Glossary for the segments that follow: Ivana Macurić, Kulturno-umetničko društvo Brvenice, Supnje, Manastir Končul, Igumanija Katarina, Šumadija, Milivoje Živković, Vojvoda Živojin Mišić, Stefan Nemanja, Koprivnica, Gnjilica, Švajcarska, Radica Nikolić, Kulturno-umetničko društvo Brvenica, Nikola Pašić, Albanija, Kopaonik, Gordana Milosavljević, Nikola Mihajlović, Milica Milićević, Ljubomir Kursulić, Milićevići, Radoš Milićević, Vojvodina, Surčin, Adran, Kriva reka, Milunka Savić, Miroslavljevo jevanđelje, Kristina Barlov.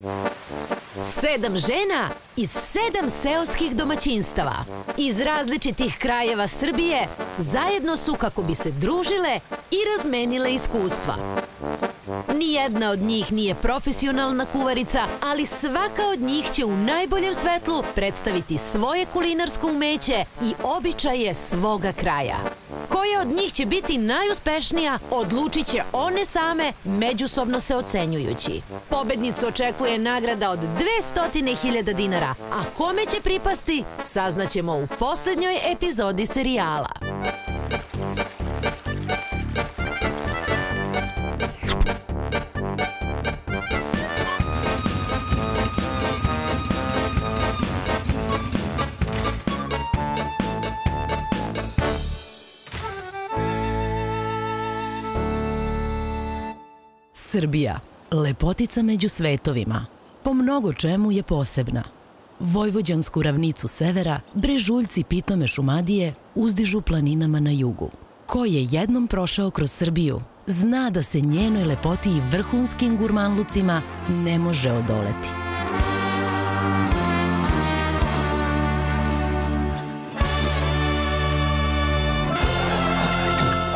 7 žena iz 7 seoskih domaćinstava iz različitih krajeva Srbije zajedno su kako bi se družile i razmenile iskustva. Nijedna od njih nije profesionalna kuvarica, ali svaka od njih će u najboljem svetlu predstaviti svoje kulinarsko umeće i običaje svoga kraja. Koja od njih će biti najuspešnija, odlučit će one same, međusobno se ocenjujući. Pobednicu očekuje nagrada od 200.000 dinara, a kome će pripasti, saznaćemo u poslednjoj epizodi serijala. Srbija, lepotica među svetovima, po mnogo čemu je posebna. Vojvođansku ravnicu severa, brežuljci pitome Šumadije uzdižu planinama na jugu. Ko je jednom prošao kroz Srbiju, zna da se njenoj lepoti i vrhunskim gurmanlucima ne može odoleti.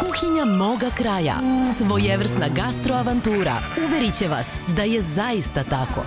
Kuhinja moga kraja, svojevrsna gastroavantura, uverit će vas da je zaista tako.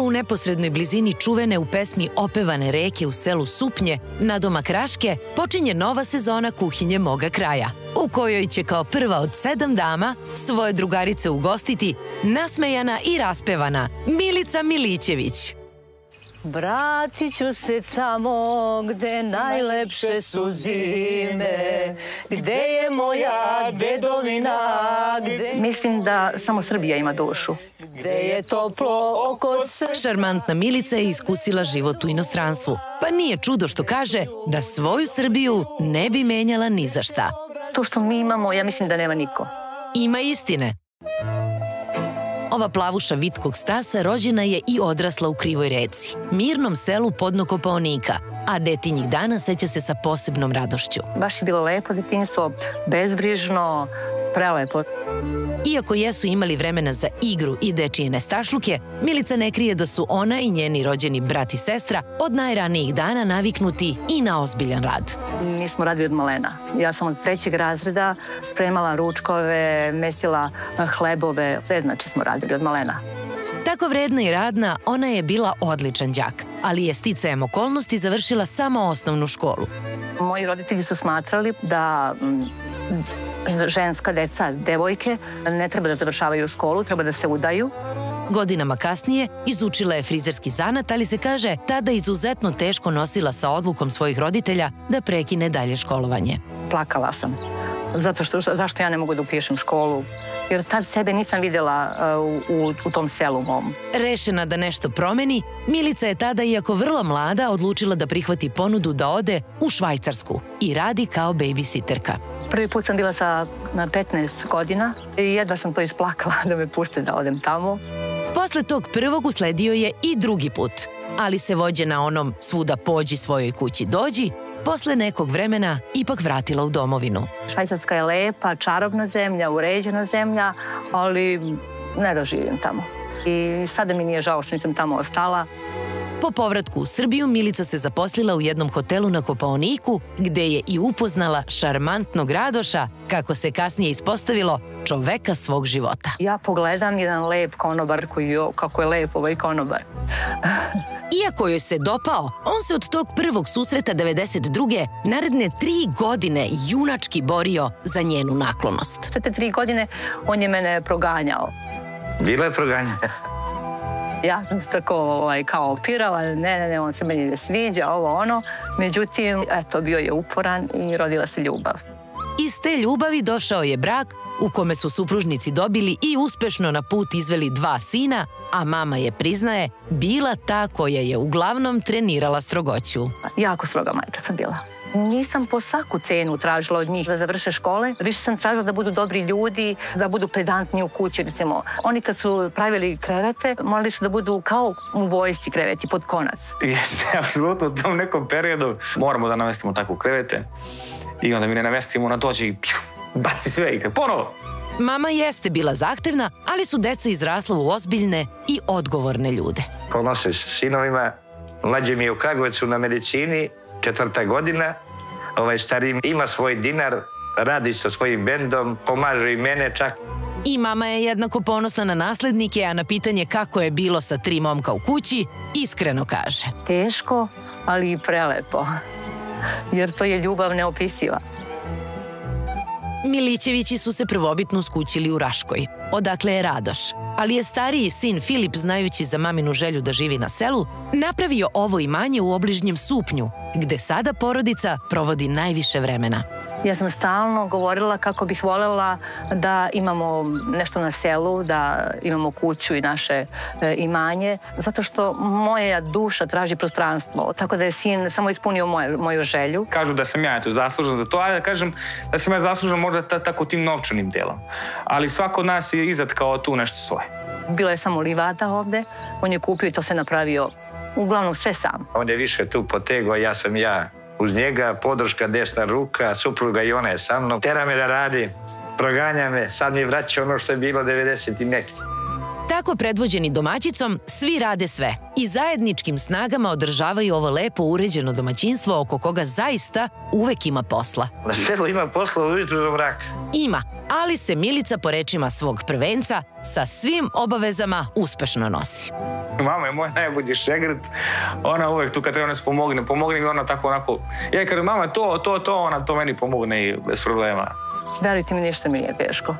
U neposrednoj blizini čuvene u pesmi opevane reke u selu Supnje, nadomak Raške, počinje nova sezona Kuhinje moga kraja, u kojoj će kao prva od 7 dama svoje drugarice ugostiti nasmejana i raspevana Milica Milićević. Vratit ću se tamo gde najlepše su zime, gde je moja dedovina. Mislim da samo Srbija ima dušu. Gde je toplo oko srca. Šarmantna Milica je iskusila život u inostranstvu, pa nije čudo što kaže da svoju Srbiju ne bi menjala ni za šta. To što mi imamo, ja mislim da nema niko. Ima istine. Ova plavuša vitkog stasa rođena je i odrasla u Krivoj reci, mirnom selu podno Kopaonika, a detinjih dana seća se sa posebnom radošću. Baš je bilo lepo detinjstvo, bezbrižno, prelepo. Iako jesu imali vremena za igru i dečije nestašluke, Milica ne krije da su ona i njeni rođeni brat i sestra od najranijih dana naviknuti i na ozbiljan rad. Mi smo radili od malena. Ja sam od 3. razreda spremala ručkove, mesila hlebove, sve znači smo radili od malena. Tako vredna i radna, ona je bila odličan đak, ali je sticajem okolnosti završila samo osnovnu školu. Moji roditelji su smatrali da ženska deca, devojke, ne treba da završavaju školu, treba da se udaju. Godinama kasnije izučila je frizerski zanat, ali se kaže tada izuzetno teško nosila sa odlukom svojih roditelja da prekine dalje školovanje. Plakala sam. Zašto ja ne mogu da upišem školu? Jer tad sebe nisam videla u tom selu mom. Rešena da nešto promeni, Milica je tada, iako vrlo mlada, odlučila da prihvati ponudu da ode u Švajcarsku i radi kao bejbisiterka. Prvi put sam bila sa 15 godina i jedva sam to isplakala da me puste da odem tamo. Posle tog prvog usledio je i drugi put, ali se vođe na onom svuda pođi svojoj kući dođi, posle nekog vremena ipak vratila u domovinu. Švajcarska je lepa, čarobna zemlja, uređena zemlja, ali ne da živim tamo. I sada mi nije žao što nisam tamo ostala. Po povratku u Srbiju Milica se zaposlila u jednom hotelu na Kopaoniku, gde je i upoznala šarmantnog Radoša, kako se kasnije ispostavilo, čoveka svog života. Ja pogledam jedan lep konobar, kako je lep ovaj konobar. Iako joj se dopao, on se od tog prvog susreta 92. naredne 3 godine junački borio za njenu naklonost. Sa te 3 godine on je mene proganjao. Bilo je proganjao. Ja sam se tako kao opirala, ne, on se meni ne sviđa, ovo ono. Međutim, eto, bio je uporan i rodila se ljubav. Iz te ljubavi došao je brak u kome su supružnici dobili i uspešno na put izveli 2 sina, a mama je, priznaje, bila ta koja je uglavnom trenirala strogoću. Jako stroga majka sam bila. Nisam po svaku cenu tražila od njih da završe škole, više sam tražila da budu dobri ljudi, da budu pedantni u kući, recimo. Oni kad su pravili krevete, morali su da budu kao u vojsci kreveti, pod konac. Jeste, apsolutno, u tom nekom periodu moramo da namestimo tako krevete i onda mi ne namestimo, ona dođe i baci sve i ponovo. Mama jeste bila zahtevna, ali su deca izrasla u ozbiljne i odgovorne ljude. Ponosili se sinovima, mlađe mi je u Kragujecu na medicini, 4. godina, stariji ima svoj dinar, radi sa svojim bendom, pomaže i mene čak. I mama je jednako ponosna na naslednike, a na pitanje kako je bilo sa 3 momka u kući, iskreno kaže. Teško, ali i prelepo, jer to je ljubav neopisiva. Milićevići su se prvobitno skućili u Raškoj, odakle je Radoš, ali je stariji sin Filip, znajući za maminu želju da živi na selu, napravio ovo imanje u obližnjem Supnju, gde sada porodica provodi najviše vremena. Ja sam stalno govorila kako bih voljela da imamo nešto na selu, da imamo kuću i naše imanje, zato što moja duša traži prostranstvo, tako da je sin samo ispunio moju želju. Kažu da sam ja zaslužen za to, a da kažem da sam ja zaslužen možda tako tim novčanim delom, ali svako od nas je izatkao tu nešto svoje. Bila je samo livada ovde, on je kupio i to se napravio uglavnom sve sam. On je više tu potegao, ja sam uz njega, podrška, desna ruka, supruga i ona je sa mnom. Tera me da radi, proganja me, sad mi vraća ono što je bilo 90 i neki. Tako predvođeni domaćicom, svi rade sve i zajedničkim snagama održavaju ovo lepo uređeno domaćinstvo oko koga zaista uvek ima posla. Na selu ima posla ujutru do mraka. Ima, ali se Milica, po rečima svog prvenca, sa svim obavezama uspešno nosi. Mama je moj najbolji šegrt, ona uvek tu kad treba nas pomogne mi ona tako onako, ja kažem mama to, ona to meni pomogne i bez problema. Verujte mi, ništa mi nije teško.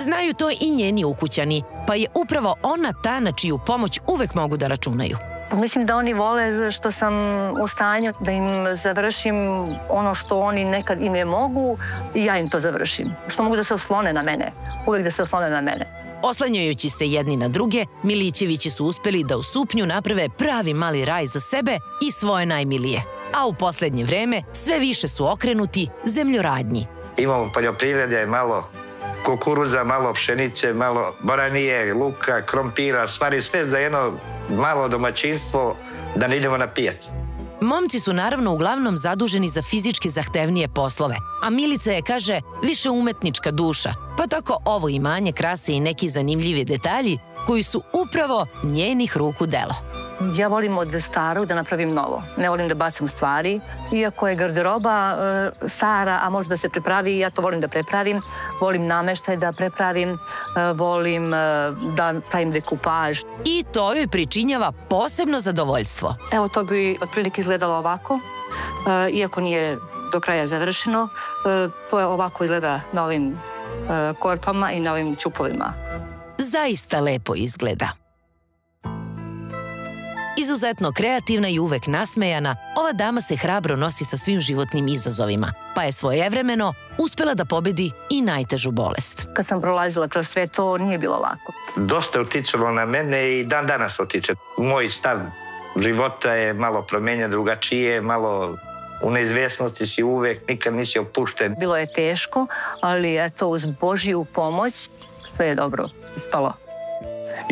Znaju to i njeni ukućani, pa je upravo ona ta na čiju pomoć uvek mogu da računaju. Mislim da oni vole što sam u stanju da im završim ono što oni nekad i ne mogu i ja im to završim. Što mogu da se oslone na mene, uvek da se oslone na mene. Oslanjajući se jedni na druge, Milićevići su uspeli da u Supnju naprave pravi mali raj za sebe i svoje najmilije. A u poslednje vreme sve više su okrenuti zemljoradnji. Imamo poljoprivrede, malo kukuruza, malo pšenice, malo boranije, luka, krompira, stvari sve za jedno malo domaćinstvo da ne idemo na pijacu. Momci su naravno uglavnom zaduženi za fizički zahtevnije poslove, a Milica je, kaže, više umetnička duša, pa tako ovo imanje krase i neki zanimljivi detalji koji su upravo njenih ruku delo. Ja volim od starog da napravim novo, ne volim da bacam stvari, iako je garderoba stara, a može da se prepravi, ja to volim da prepravim, volim nameštaj da prepravim, volim da pravim dekupaž. I to joj pričinjava posebno zadovoljstvo. Evo, to bi otprilike izgledalo ovako, iako nije do kraja završeno, to je ovako izgleda na ovim korpama i na ovim čupovima. Zaista lepo izgleda. Izuzetno kreativna i uvek nasmejana, ova dama se hrabro nosi sa svim životnim izazovima, pa je svojevremeno uspela da pobedi i najtežu bolest. Kad sam prolazila kroz sve to, nije bilo lako. Dosta je uticalo na mene i dan danas utiče. Moj stav života je malo promenjen, drugačije, malo u neizvesnosti si uvek, nikad nisi opušten. Bilo je teško, ali eto, uz Božiju pomoć sve je dobro ispalo.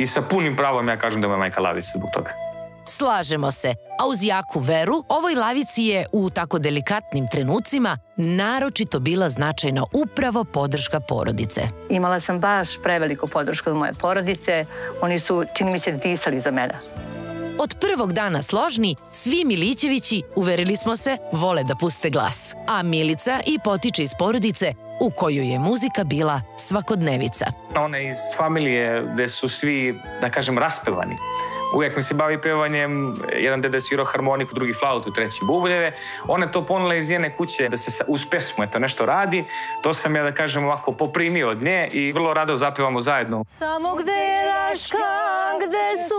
I sa punim pravom ja kažem da mu je majka lavica zbog toga. Slažemo se, a uz jaku veru, ovoj lavici je u tako delikatnim trenucima naročito bila značajna upravo podrška porodice. Imala sam baš preveliku podršku od moje porodice, oni su, čini mi se, disali za mene. Od prvog dana složni, svi Milićevići, uverili smo se, vole da puste glas, a Milica i potiče iz porodice u koju je muzika bila svakodnevica. Ona je iz familije gde su svi, da kažem, raspevani. Uvijek mi se bavi pevanjem, jedan deda je svirao harmoniku, drugi flautu, treći bubuljeve. Ona je to ponela iz njene kuće da se uz pesmu nešto radi. To sam ja, da kažem, ovako poprimio od nje i vrlo rado zapevamo zajedno. Tamo gde je Raška, gde su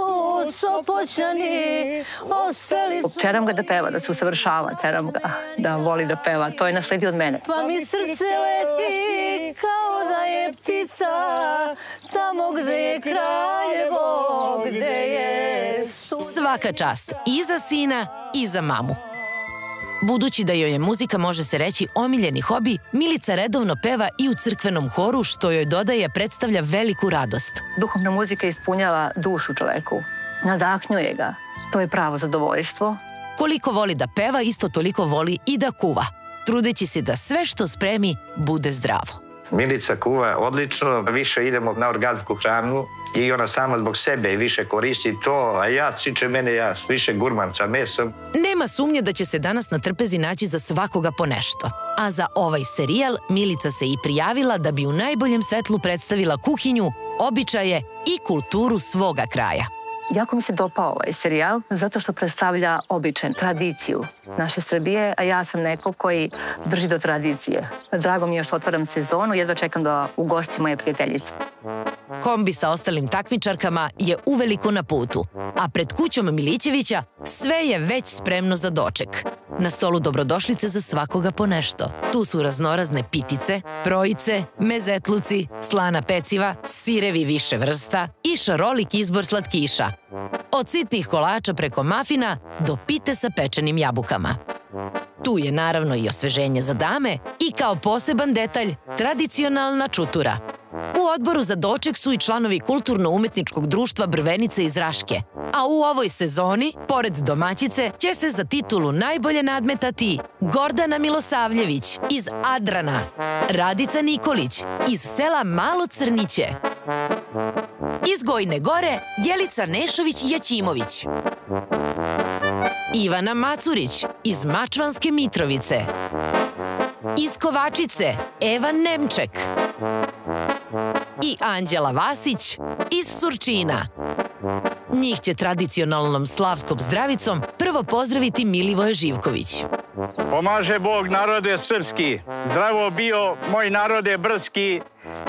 Sopoćani, ostali su... Teram ga da peva, da se usavršava, teram ga da voli da peva. To je nasledio od mene. Pa mi srce leti kao da je ptica, tamo gde je Kraljevo, gde je... Svaka čast i za sina i za mamu. Budući da joj je muzika, može se reći, omiljeni hobi, Milica redovno peva i u crkvenom horu, što joj dodaje predstavlja veliku radost. Duhovna muzika ispunjava dušu čoveku, nadahnjuje ga. To je pravo zadovoljstvo. Koliko voli da peva, isto toliko voli i da kuva, trudeći se da sve što spremi bude zdravo. Milica kuva odlično, više idemo na organsku hranu i ona sama zbog sebe više koristi to, a ja, tiče mene, ja više gurman sa mesom. Nema sumnje da će se danas na trpezi naći za svakoga po nešto. A za ovaj serijal Milica se i prijavila da bi u najboljem svetlu predstavila kuhinju, običaje i kulturu svoga kraja. Jako mi se dopao ovaj serijal zato što predstavlja običaj, tradiciju naše Srbije, a ja sam neko koji drži do tradicije. Drago mi je što otvaram sezonu, jedva čekam da ugostim moje prijateljice. Kombi sa ostalim takmičarkama je uveliko na putu, a pred kućom Milićevića sve je već spremno za doček. Na stolu dobrodošlice za svakoga po nešto. Tu su raznorazne pitice, projice, mezetluci, slana peciva, sirevi više vrsta i šarolik izbor slatkiša. Od sitnih kolača preko mafina do pite sa pečenim jabukama. Tu je naravno i osveženje za dame i kao poseban detalj tradicionalna čutura. U odboru za doček su i članovi Kulturno-umetničkog društva Brvenice iz Raške, a u ovoj sezoni, pored domaćice, će se za titulu najbolje nadmetati Gordana Milosavljević iz Adrana, Radica Nikolić iz sela Malo Crniće, iz Gojine Gore Jelica Nešović-Jačimović, Ivana Macurić iz Mačvanske Mitrovice, iz Kovačice Ivan Nemček i Anđela Vasić iz Surčina. Njih će tradicionalnom slavskom zdravicom prvo pozdraviti Milivoje Živković. Pomaže Bog narode srpski, zdravo bio moj narode brski,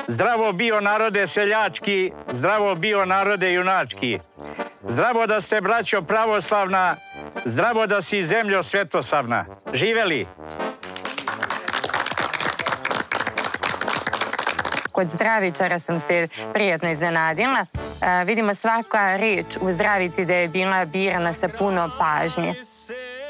zdravo bio narode seljački, zdravo bio narode junački. Zdravo da ste braćo pravoslavna, zdravo da si zemljo svetosavna. Živeli! Kod zdravičara sam se prijatno iznenadila. Vidimo svaka reč u zdravici da je bila birana sa puno pažnje.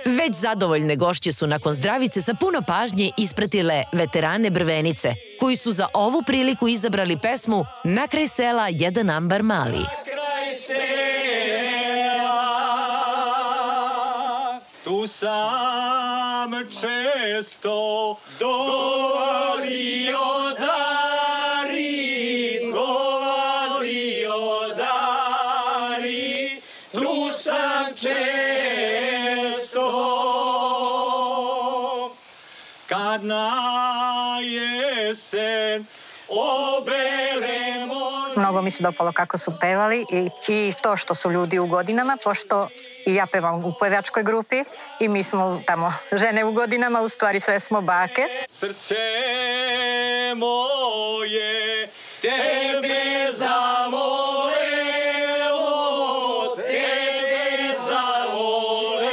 Već zadovoljne gošće su nakon zdravice sa puno pažnje ispratile veterane Brvenice, koji su za ovu priliku izabrali pesmu Na kraj sela jedan ambar mali. Na kraj sela, tu sam često dolazio da mnogo mi se dopalo kako su pevali i to što su ljudi u godinama, pošto i ja pevam u pevačkoj grupi i mi smo tamo žene u godinama, u stvari sve smo bake. Srce moje tebe zamolelo, tebe zamolelo,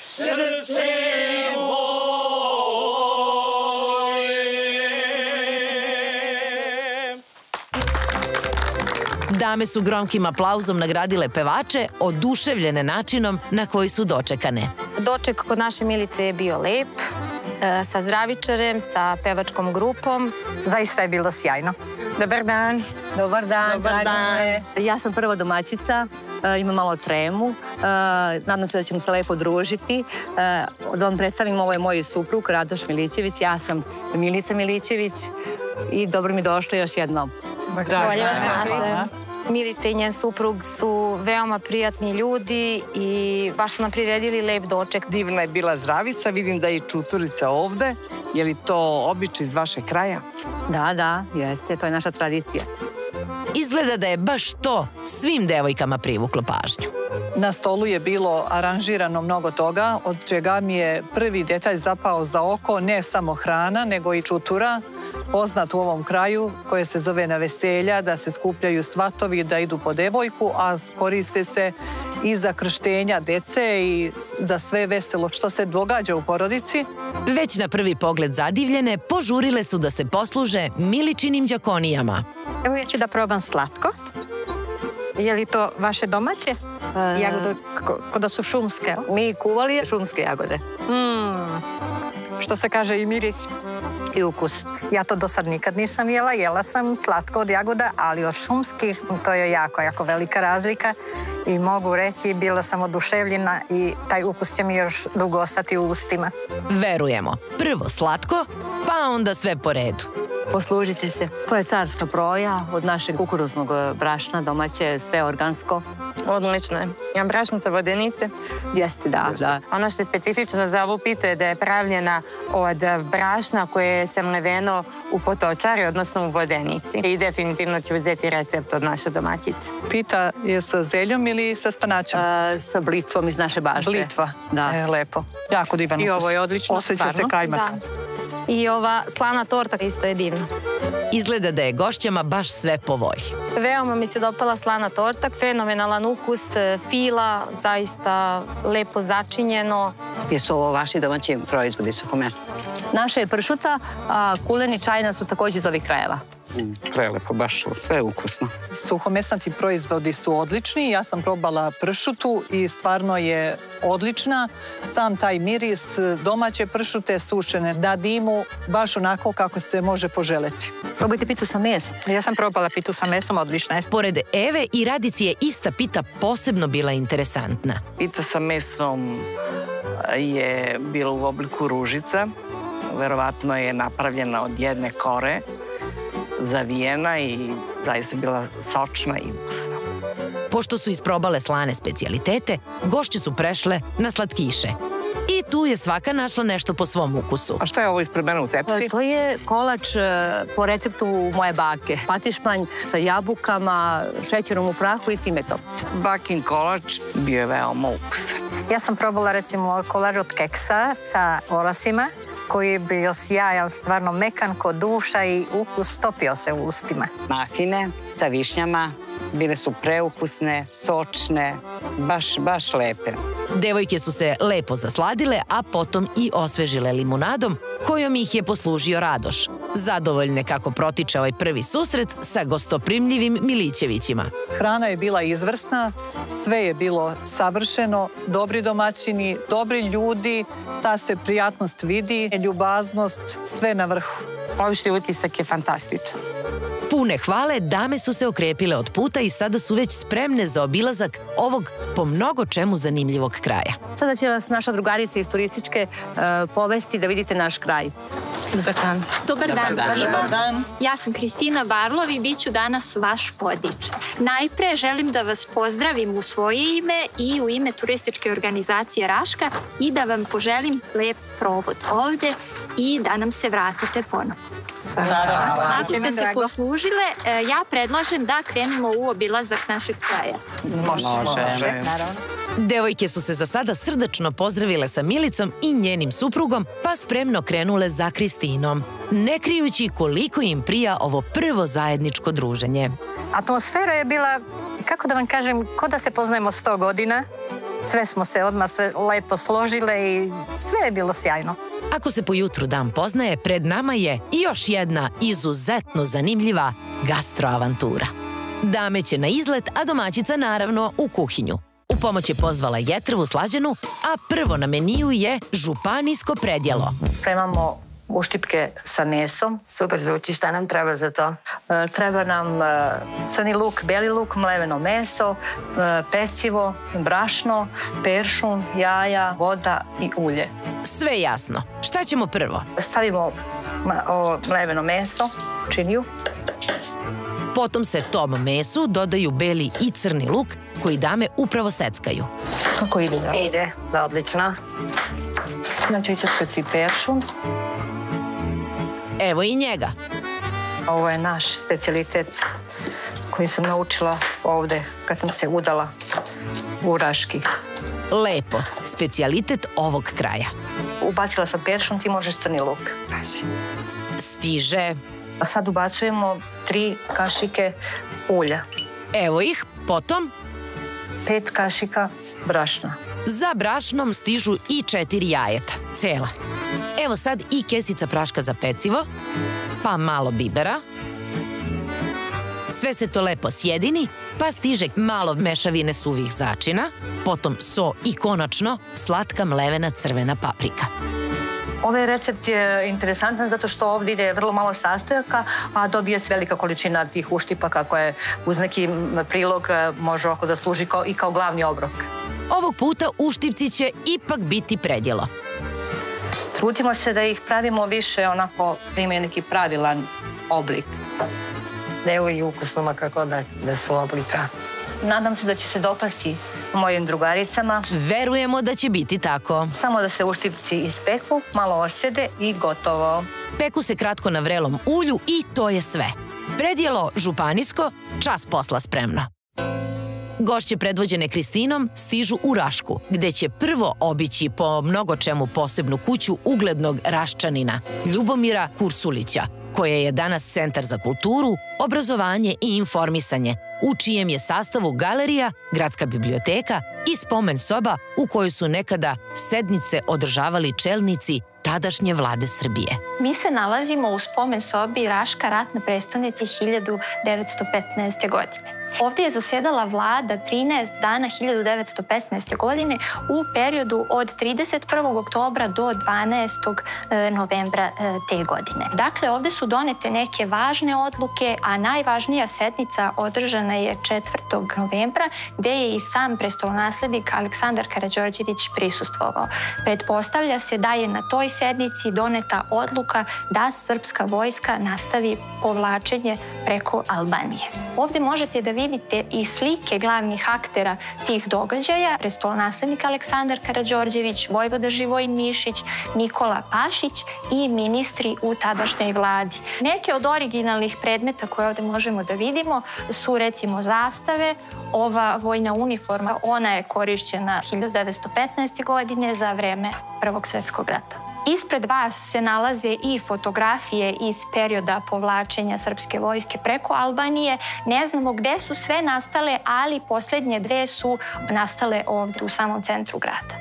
srce. Dame su gromkim aplauzom nagradile pevače, oduševljene načinom na koji su dočekane. Doček kod naše Milice je bio lep, sa zdravičarem, sa pevačkom grupom. Zaista je bilo sjajno. Dobar dan. Dobar dan. Ja sam prva domaćica, imam malo tremu. Nadam se da ćemo se lepo družiti. Da vam predstavim, ovo je moj suprug, Radoš Milićević. Ja sam Milica Milićević i dobro mi došlo još jednom. Bolje vas našem. Milica i njen suprug su veoma prijatni ljudi i baš su nam priredili lep doček. Divna je bila zdravica, vidim da je i čuturica ovde. Je li to običaj iz vaše kraja? Da, da, jeste, to je naša tradicija. Izgleda da je baš to svim devojkama privuklo pažnju. Na stolu je bilo aranžirano mnogo toga, od čega mi je prvi detalj zapao za oko, ne samo hrana, nego i čutura, poznat u ovom kraju, koje se zove na veselja, da se skupljaju svatovi, da idu po devojku, a koriste se i za krštenja dece i za sve veselo što se događa u porodici. Već na prvi pogled zadivljene, požurile su da se posluže Miličinim đakonijama. Evo ja ću da probam slatko. Je li to vaše domaće jagode, kao da su šumske? Mi kuvali šumske jagode. Što se kaže i miris i ukus. Ja to do sad nikad nisam jela, jela sam slatko od jagoda, ali od šumskih to je jako, jako velika razlika i mogu reći bila sam oduševljena i taj ukus će mi još dugo ostati u ustima. Verujemo, prvo slatko, pa onda sve po redu. Poslužite se. To je carstvo proja od našeg kukuruznog brašna, domaće, sve organsko. Odlično je. Ja brašno sa vodenice. Jeste, da. Ono što je specifično za ovu pitu je da je pravljena od brašna koje se mleveno u potočari, odnosno u vodenici. I definitivno ću uzeti recept od naše domaćice. Pita je sa zeljom ili sa spanaćom? Sa blitvom iz naše bašte. Blitva. Da. Lepo. Jako divan ukus. I ovo je odlično. Osjeća se kajmak. I ova slana torta isto je divna. Izgleda da je gošćama baš sve po volji. Veoma mi se dopala slana torta, fenomenalan ukus, fila, zaista lepo začinjeno. Jesu ovo vaši domaći proizvodi, suhomesni? Naša je pršuta, a kuleni čajna su također iz ovih krajeva. Prelepo, baš sve je ukusno. Suhomesnati proizvodi su odlični. Ja sam probala pršutu i stvarno je odlična. Sam taj miris domaće pršute sušene na dimu, baš onako kako se može poželeti. Probajte pitu sa mesom. Ja sam probala pitu sa mesom, odlična je. Pored Eve i Radici je ista pita posebno bila interesantna. Pita sa mesom je bila u obliku ružica. Verovatno je napravljena od jedne kore, zavijena i zaista bila sočna i ukusna. Pošto su isprobale slane specijalitete, gošće su prešle na slatkiše. I tu je svaka našla nešto po svom ukusu. A šta je ovo ispred mene u tepsi? To je kolač po receptu moje bake. Patišpanj sa jabukama, šećerom u prahu i cimetom. Bakin kolač bio je veoma ukusan. Ja sam probala recimo kolač od keksa sa orasima, koji je bio sjajan, stvarno mekan ko duša i ukus topio se u ustima. Mafine sa višnjama bile su preukusne, sočne, baš lepe. Devojke su se lepo zasladile, a potom i osvežile limunadom, kojom ih je poslužio Radoš. Zadovoljne kako protiče ovaj prvi susret sa gostoprimljivim Milićevićima. Hrana je bila izvrsna, sve je bilo savršeno, dobri domaćini, dobri ljudi, ta se prijatnost vidi, ljubaznost, sve na vrhu. Opšti utisak je fantastičan. Pune hvale, dame su se okrepile od puta i sada su već spremne za obilazak ovog po mnogo čemu zanimljivog kraja. Sada će vas naša drugarica iz turističke povesti da vidite naš kraj. Dobar dan. Dobar dan svima. Ja sam Kristina Barlov i bit ću danas vaš vodič. Najpre želim da vas pozdravim u svoje ime i u ime turističke organizacije Raška i da vam poželim lep provod ovde i da nam se vratite ponovno. Ako ste se poslužile, ja predlažem da krenemo u obilazak našeg kraja. Može. Devojke su se za sada srdačno pozdravile sa Milicom i njenim suprugom, pa spremno krenule za Kristinom, ne krijući koliko im prija ovo prvo zajedničko druženje. Atmosfera je bila, kako da vam kažem, ko da se poznajemo 100 godina. Sve smo se odmah lepo složile i sve je bilo sjajno. Ako se po jutru dan poznaje, pred nama je još jedna izuzetno zanimljiva gastroavantura. Dame će na izlet, a domaćica naravno u kuhinju. pomoć je pozvala jetrvu slađenu, a prvo na meniju je županijsko predjelo. Spremamo uštipke sa mesom. Super zvuči, šta nam treba za to? Treba nam crni luk, beli luk, mleveno meso, pecivo, brašno, peršun, jaja, voda i ulje. Sve jasno. Šta ćemo prvo? Stavimo mleveno meso, činiju. Potom se tom mesu dodaju beli i crni luk koji dame upravo seckaju. Kako ide? Ide, da, odlično. Znači iscrkaci peršun. Evo i njega. Ovo je naš specijalitet koji sam naučila ovde kad sam se udala u Raški. Lepo, specijalitet ovog kraja. Ubacila sam peršun, ti možeš crni luk. Pazi. Stiže. Sad ubacujemo 3 kašike ulja. Evo ih, potom? 5 kašika brašna. Za brašnom stižu i 4 jajeta, cela. Evo sad i kesica praška za pecivo, pa malo bibera. Sve se to lepo sjedini, pa stiže malo mešavine suvih začina, potom so i konačno slatka mlevena crvena paprika. Ovaj recept je interesantan zato što ovdje ide vrlo malo sastojaka, a dobije se velika količina tih uštipaka koje uz neki prilog može oko da služi i kao glavni obrok. Ovog puta uštipci će ipak biti predjelo. Trudimo se da ih pravimo više onako da imaju neki pravilan oblik. Evo i ukusnoma kako da su oblika. Nadam se da će se dopasti mojim drugaricama. Verujemo da će biti tako. Samo da se uštipci ispeku, malo osjede i gotovo. Peku se kratko na vrelom ulju i to je sve. Predjelo županijsko, čas posla spremno. Gošće predvođene Kristinom stižu u Rašku, gde će prvo obići po mnogo čemu posebnu kuću uglednog Raščanina, Ljubomira Kursulića, koja je danas Centar za kulturu, obrazovanje i informisanje, u čijem je sastavu galerija, gradska biblioteka i spomen soba u kojoj su nekada sednice održavali čelnici tadašnje vlade Srbije. Mi se nalazimo u spomen sobi Raška, ratna prestonica 1915. godine. Ovdje je zasjedala vlada 13 dana 1915. godine u periodu od 31. oktobra do 12. novembra te godine. Dakle, ovdje su donete neke važne odluke, a najvažnija sednica održana je 4. novembra, gdje je i sam prestolonaslednik Aleksandar Karadžorđević prisustvovao. Pretpostavlja se da je na toj sednici doneta odluka da srpska vojska nastavi povlačenje preko Albanije. Ovdje možete da vidite i slike glavnih aktera tih događaja, prestolonaslednik Aleksandar Karadžorđević, vojvoda Živojin Mišić, Nikola Pašić i ministri u tadašnjoj vladi. Neke od originalnih predmeta koje ovdje možemo da vidimo su recimo zastave, ova vojna uniforma, ona je korišćena 1915. godine za vreme Prvog svjetskog rata. Ispred vas se nalaze i fotografije iz perioda povlačenja srpske vojske preko Albanije. Ne znamo gde su sve nastale, ali posljednje 2 su nastale ovdje u samom centru grada.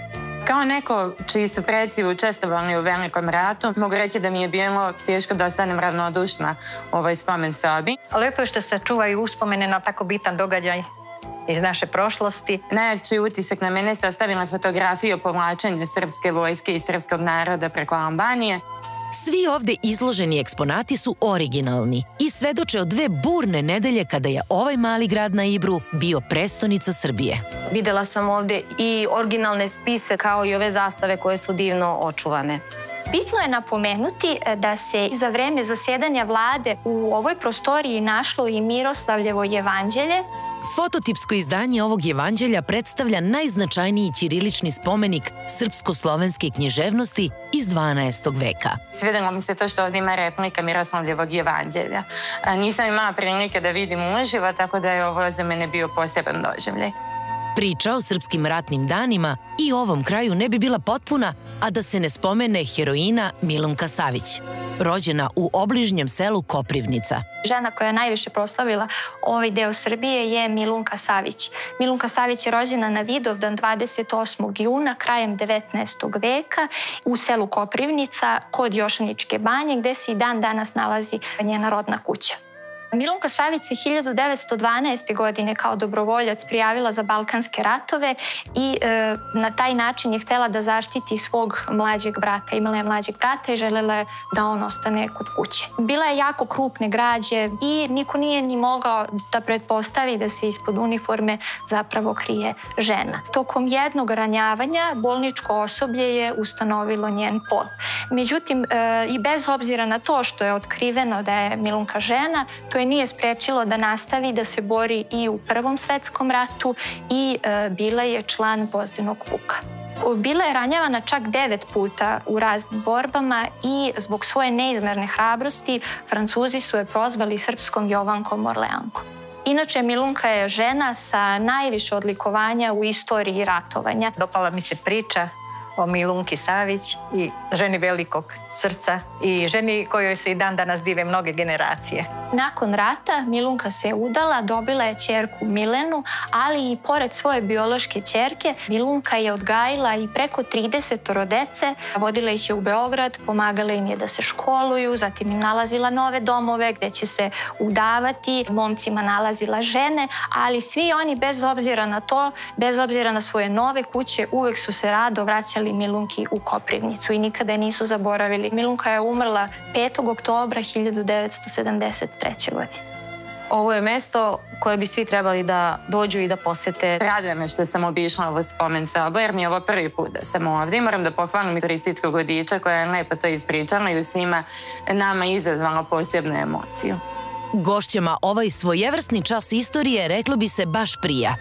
Kao neko čiji su preci učestvovali u Velikom ratu, mogu reći da mi je bilo teško da ostanem ravnodušna u ovoj spomen sobi. Lepo je što se čuvaju uspomene na tako bitan događaj iz naše prošlosti. Najjači utisak na mene se ostavila fotografija o povlačenju srpske vojske i srpskog naroda preko Albanije. Svi ovdje izloženi eksponati su originalni i svedoče o 2 burne nedelje kada je ovaj mali grad na Ibru bio prestonica Srbije. Videla sam ovdje i originalne spise kao i ove zastave koje su divno očuvane. Bitno je napomenuti da se za vreme zasjedanja vlade u ovoj prostoriji našlo i Miroslavljevo jevanđelje. Fototipsko izdanje ovog jevanđelja predstavlja najznačajniji ćirilični spomenik srpsko-slovenske književnosti iz 12. veka. Svidjelo mi se to što ovdje ima replika Miroslavljevog jevanđelja. Nisam imala prilike da vidim uživo, tako da je ovo za mene bio poseban doživljaj. Priča o srpskim ratnim danima i ovom kraju ne bi bila potpuna, a da se ne spomene heroina Milunka Savić, rođena u obližnjem selu Koprivnica. Žena koja je najviše proslavila ovaj deo Srbije je Milunka Savić. Milunka Savić je rođena na Vidovdan 28. juna, krajem 19. veka, u selu Koprivnica, kod Jošaničke banje, gde se i dan danas nalazi njena rodna kuća. Milunka Savić se 1912. godine kao dobrovoljac prijavila za Balkanske ratove i na taj način je htela da zaštiti svog mlađeg brata. Imala je mlađeg brata i želela je da on ostane kod kuće. Bila je jako krupne građe i niko nije ni mogao da pretpostavi da se ispod uniforme zapravo krije žena. Tokom jednog ranjavanja bolničko osoblje je ustanovilo njen pol. Međutim, i bez obzira na to što je otkriveno da je Milunka žena, to je nije sprečilo da nastavi da se bori i u Prvom svetskom ratu i bila je član Gvozdenog puka. Bila je ranjavana čak 9 puta u raznim borbama i zbog svoje neizmerne hrabrosti Francuzi su je prozvali srpskom Jovankom Orleankom. Inače, Milunka je žena sa najviše odlikovanja u istoriji ratovanja. Dopala mi se priča o Milunki Savić i ženi velikog srca i ženi kojoj se i dan danas dive mnoge generacije. Nakon rata Milunka se udala, dobila je ćerku Milenu, ali i pored svoje biološke ćerke Milunka je odgajila i preko 30 dece, vodila ih je u Beograd, pomagala im je da se školuju, zatim im nalazila nove domove gde će se udavati, momcima nalazila žene, ali svi oni bez obzira na to, bez obzira na svoje nove kuće, uvek su se rado vraćali Milunki u Koprivnicu i nikada je nisu zaboravili. Milunka je umrla 5. oktobra 1973. godine. Ovo je mesto koje bi svi trebali da dođu i da posete. Raduje me što sam obišla ovo spomen sobu, jer mi je ovo prvi put da sam ovde. Moram da pohvalim turističkog vodiča koja je lepo to ispričala i u svima nama izazvala posebnu emociju. Gošćama ovaj svojevrsni čas istorije reklo bi se baš prija.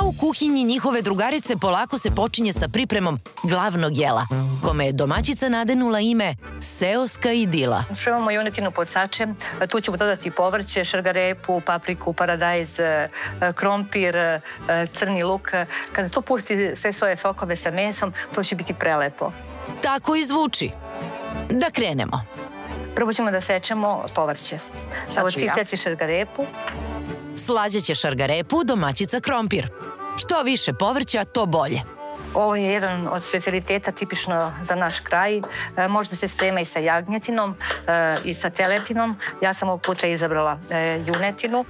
A u kuhinji njihove drugarice polako se počinje sa pripremom glavnog jela, kome je domaćica nadenula ime seoska idila. Spremamo junetinu pod sače, tu ćemo dodati povrće, šargarepu, papriku, paradajz, krompir, crni luk. Kada to pusti sve svoje sokove sa mesom, to će biti prelepo. Tako i zvuči. Da krenemo. Prvo ćemo da sečemo povrće. Evo ti seci šargarepu. Slađeće šargarepu domaćica krompir. Što više povrća, to bolje. Ovo je jedan od specijaliteta tipično za naš kraj. Možda se sprema i sa jagnjetinom i sa teletinom. Ja sam ovog puta izabrala junetinu.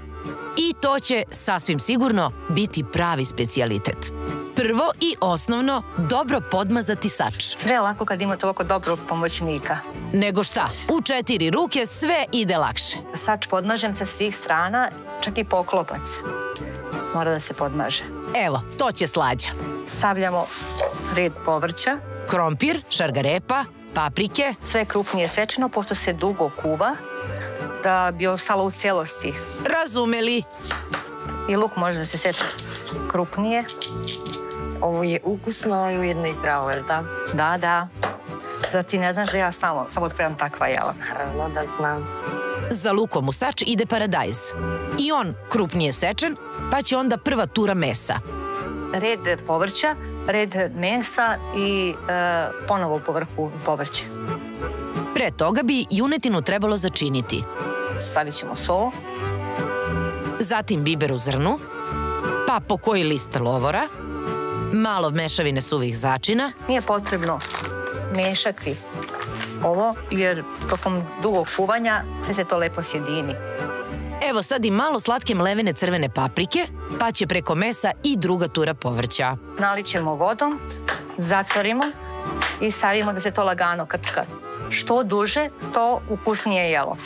I to će sasvim sigurno biti pravi specijalitet. Prvo i osnovno, dobro podmazati sač. Sve je lako kad imate ovako dobrog pomoćnika. Nego šta, u 4 ruke sve ide lakše. Sač podmažem sa svih strana, čak i poklopac mora da se podmaže. Evo, to će slađa. Stavljamo red povrća. Krompir, šargarepa, paprike. Sve krupnije sečeno, pošto se dugo kuva, da bi ostalo u celosti. Razumeli. I luk može da se seče krupnije. Ovo je ukusno i ujedno i zdravo, je li da? Da, da. Zar ti ne znaš da ja samo otpremam takva jela? Naravno da znam. Za lukom u sač ide paradajz. I on krupnije sečen, pa će onda prva tura mesa. Red povrća, red mesa i ponovo povrhu povrće. Pre toga bi junetinu trebalo začiniti. Stavit ćemo sol. Zatim biber u zrnu, pa po koji list lovora, malo mešavine suvih začina. Nije potrebno mešati ovo, jer tokom dugog kuvanja sve se to lepo sjedini. Evo sad i malo slatke mlevene crvene paprike, pa će preko mesa i druga tura povrća. Nalićemo vodom, zatvorimo i stavimo da se to lagano krčka. Što duže, to ukusnije jelo.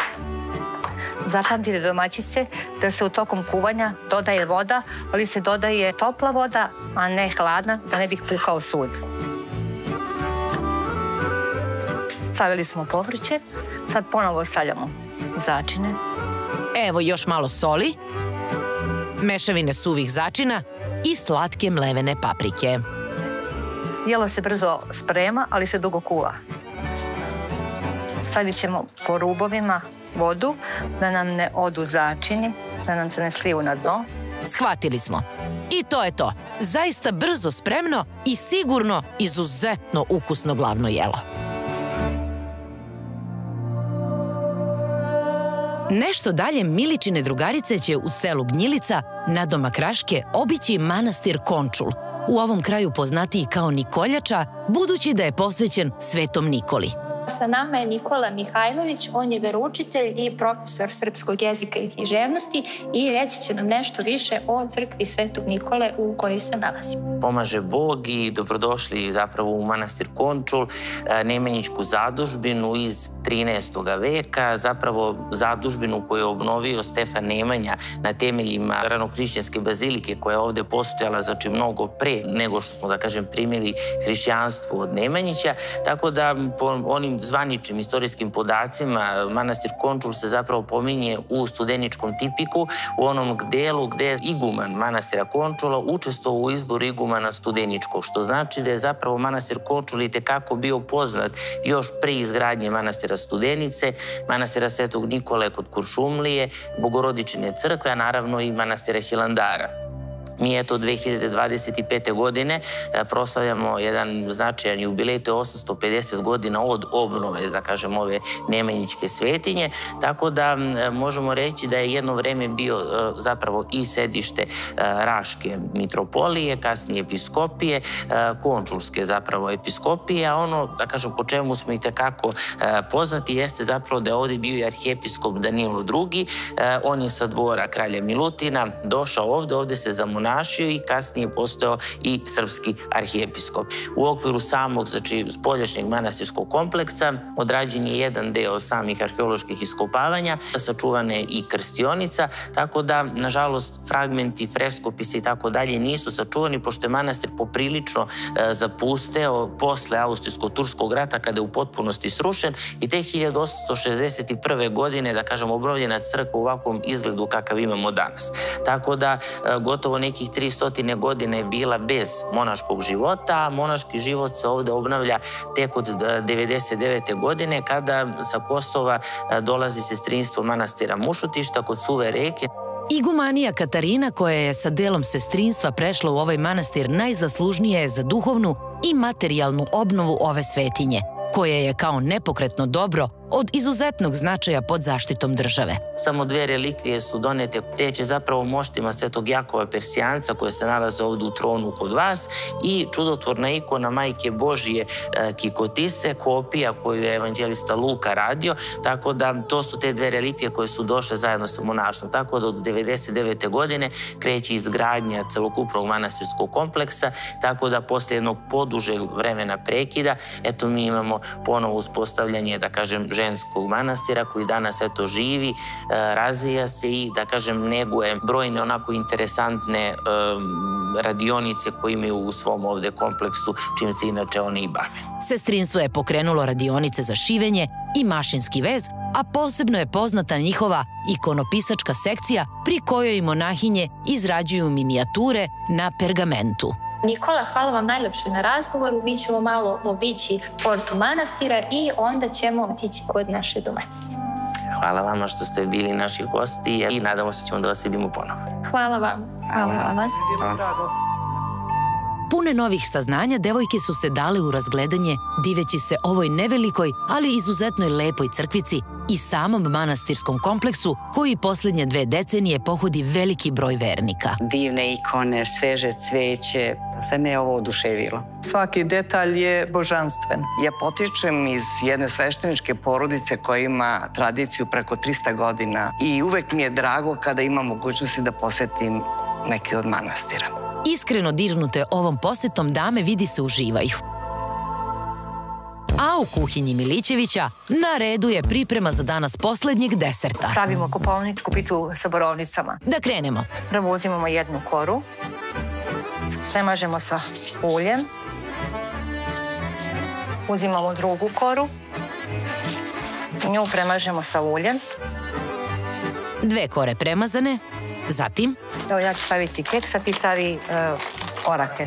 Zapamtite domaćice da se u tokom kuvanja dodaje voda, ali se dodaje topla voda, a ne hladna, da ne bih puhao sud. Stavili smo povrće, sad ponovo stavljamo začine. Evo još malo soli, mešavine suvih začina i slatke mlevene paprike. Jelo se brzo sprema, ali se dugo kuva. Stavit ćemo po rubovima vodu, da nam ne odu začini, da nam se ne sliju na dno. Shvatili smo. I to je to. Zaista brzo spremno i sigurno izuzetno ukusno glavno jelo. Nešto dalje Milićine drugarice će u selu Gnjilica nadomak Raške obići manastir Končul, u ovom kraju poznatiji kao Nikoljača, budući da je posvećen Svetom Nikoli. Sa nama je Nikola Mihajlović, on je veroučitelj i profesor srpskog jezika i književnosti i reći će nam nešto više o crkvi Svetog Nikole u kojoj se nalazimo. Pomaže Bog i dobrodošli zapravo u manastir Končul, nemanjičku zadužbinu iz 13. veka, zapravo zadužbinu koju je obnovio Stefan Nemanja na temeljima ranohrišćanske bazilike koja je ovde postojala znači mnogo pre nego što smo, da kažem, primili hrišćanstvo od Nemanjića, tako da po onim zvaničnim istorijskim podacima manastir Končul se zapravo pominje u studeničkom tipiku, u onom delu gde je iguman manastira Končula učestvovao u izboru igumana studeničkog, što znači da je zapravo manastir Končul i tekako bio poznat još pre izgradnje manastira Studenice, manastira Svetog Nikole kod Kuršumlije, Bogorodičine crkve, a naravno i manastira Hilandara. Mi, eto, 2025. godine proslavljamo jedan značajan jubilej, to je 850 godina od obnove, da kažem, ove nemanjičke svetinje, tako da možemo reći da je jedno vreme bio zapravo i sedište Raške mitropolije, kasnije episkopije, končulske zapravo episkopije, a ono, da kažem, po čemu smo i tekako poznati jeste zapravo da je ovde bio i arhijepiskop Danilo II. On je sa dvora kralja Milutina došao ovde, ovde se zamonio i kasnije postao i srpski arhijepiskop. U okviru samog, znači, spoljašnjeg manastirskog kompleksa odrađen je jedan deo samih arheoloških iskopavanja, sačuvane i krstionica, tako da, nažalost, fragmenti, freskopisi i tako dalje nisu sačuvani, pošto je manastir poprilično zapusteo posle Austrijsko-Turskog rata, kada je u potpunosti srušen, i te 1861. godine, da kažem, obnovljena crkva u ovakvom izgledu kakav imamo danas. Tako da, gotovo nekih 300 godina je bila bez monaškog života, a monaški život se ovde obnavlja tek od 99. godine, kada sa Kosova dolazi sestrinstvo manastira Mušutišta kod Suve reke. Igumanija Katarina, koja je sa delom sestrinstva prešla u ovaj manastir, najzaslužnija je za duhovnu i materijalnu obnovu ove svetinje, koje je kao nepokretno dobro od izuzetnog značaja pod zaštitom države. Samo dve relikvije su donete, te će zapravo moštima Svetog Jakova Persijanca, koje se nalaze ovde u tronu kod vas, i čudotvorna ikona Majke Božije Kikotise, kopija koju je evanđelista Luka radio, tako da to su te dve relikvije koje su došle zajedno sa monaštvom. Tako da od 99. godine kreće izgradnja celokupnog manastirskog kompleksa, tako da posle jednog podužeg vremena prekida, eto, mi imamo ponovo uspostavljanje, da kažem, ženskog manastira koji danas, eto, živi, razvija se i, da kažem, neguje brojne onako interesantne radionice koje imaju u svom ovde kompleksu, čim se inače one i bave. Sestrinstvo je pokrenulo radionice za šivenje i mašinski vez, a posebno je poznata njihova ikonopisačka sekcija, pri kojoj monahinje izrađuju minijature na pergamentu. Nikola, hvala vam najlepše na razgovoru. Mi ćemo malo obići portu manastira i onda ćemo otići kod naše domaćice. Hvala vam što ste bili naši gosti i nadamo se ćemo da vas vidimo ponovno. Hvala vam. Pune novih saznanja, devojke su se dale u razgledanje, diveći se ovoj nevelikoj, ali izuzetnoj lepoj crkvici i samom manastirskom kompleksu, koji poslednje 2 decenije pohodi veliki broj vernika. Divne ikone, sveže cveće, sve me je ovo oduševilo. Svaki detalj je božanstven. Ja potičem iz jedne svešteničke porodice koja ima tradiciju preko 300 godina i uvek mi je drago kada imam mogućnosti da posetim neki od manastira. Iskreno dirnute ovom posetom dame, vidi se, uživaju. A u kuhinji Milićevića na redu je priprema za danas poslednjeg deserta. Pravimo kopaoničku pitu sa borovnicama. Da krenemo. Prvo uzimamo jednu koru, premažemo sa uljem, uzimamo drugu koru, nju premažemo sa uljem. 2 kore premazane, zatim... Evo, ja ću praviti keks, a ti pravi orake.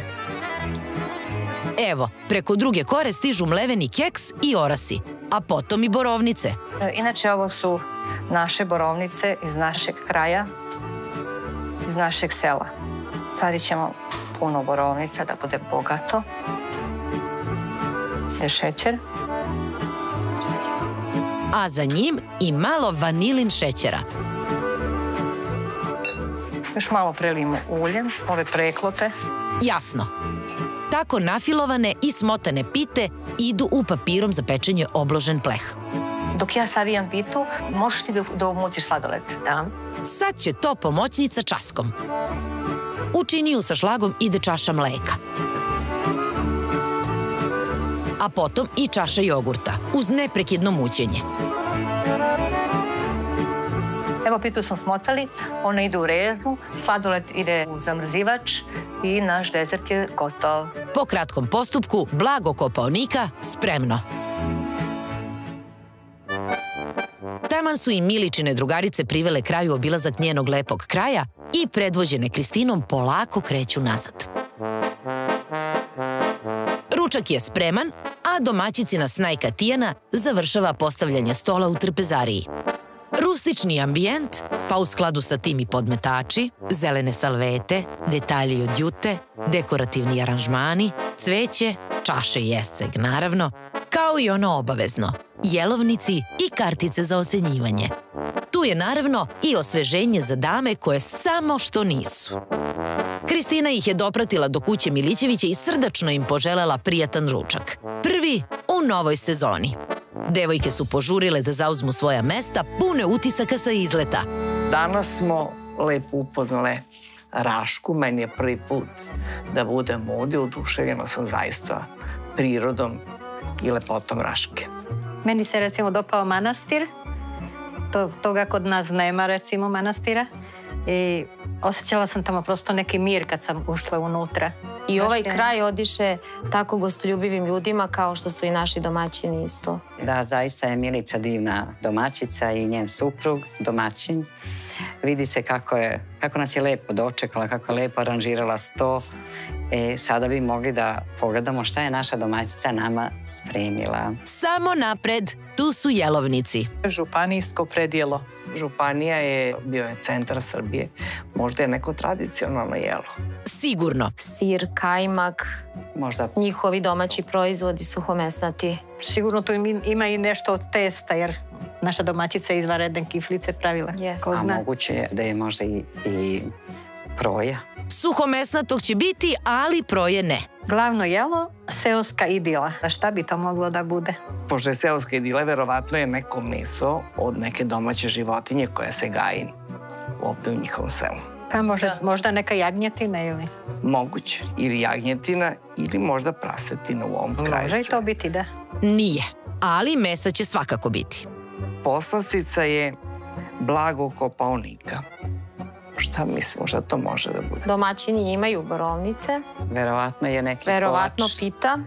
Evo, preko druge kore stižu mleveni keks i orasi, a potom i borovnice. Inače, ovo su naše borovnice iz našeg kraja, iz našeg sela. Pravit ćemo puno borovnica da bude bogato. I šećer. A za njim i malo vanilin šećera. Još malo prelijemo uljem, ove preklope. Jasno. Tako nafilovane i smotane pite idu u papirom za pečenje obložen pleh. Dok ja savijam pitu, možeš ti da umućiš sladoled. Sad će to pomoćnica časkom. U činiju sa šlagom ide čaša mleka, a potom i čaša jogurta, uz neprekidno mućenje. Evo, pitu smo smotali, ona ide u rezu, sladoled ide u zamrzivač i naš dezert je gotov. Po kratkom postupku, blago Kopaonika spremno. Taman su i Milićine drugarice privele kraju obilazak njenog lepog kraja i predvođene Kristinom polako kreću nazad. Ručak je spreman, a domaćicina snajka Tijana završava postavljanje stola u trpezariji. Rustični ambijent, pa u skladu sa tim i podmetači, zelene salvete, detalji od jute, dekorativni aranžmani, cveće, čaše i esceg, naravno, kao i ono obavezno, jelovnici i kartice za ocenjivanje. Tu je naravno i osveženje za dame koje samo što nisu. Kristina ih je dopratila do kuće Milićevića i srdačno im poželela prijatan ručak. Prvi u novoj sezoni. Devojke su požurile da zauzmu svoja mesta pune utisaka sa izleta. Danas smo lepo upoznale Rašku. Meni je prvi put da budem ovdje. Oduševljena sam zaista prirodom i lepotom Raške. Meni se recimo dopao manastir. Toga kod nas nema recimo manastira. I osjećala sam tamo prosto neki mir kad sam ušla unutra. I ovaj kraj odiše tako gostoljubivim ljudima kao što su i naši domaćini isto. Da, zaista je Milica divna domaćica i njen suprug, domaćin. Vidi se kako nas je lepo dočekala, kako je lepo aranžirala sto. Sada bi mogli da pogledamo šta je naša domaćica nama spremila. Samo napred, tu su jelovnici. Županijsko predjelo. Županija je bio centar Srbije. Možda je neko tradicionalno jelo. Sigurno. Sir, kajmak, njihovi domaći proizvodi, suhomesnati. Sigurno tu ima i nešto od testa, jer naša domaćica je izvanredne kiflice pravila. A moguće je da je možda i proja. Suhomesnatog će biti, ali proje ne. Glavno jelo, seoska idila. Šta bi to moglo da bude? Pošto je seoska idila, verovatno je neko meso od neke domaće životinje koja se gaji ovde u njihovom selu. Pa možda neka jagnjetina ili? Moguće. Ili jagnjetina, ili možda prasetina u ovom kraju. Može i to biti, da? Nije, ali mesa će svakako biti. Poslastica je blago Kopaonika. Šta mislimo, šta to može da bude? Domaćini imaju borovnice. Verovatno je neki kolač. Verovatno pita.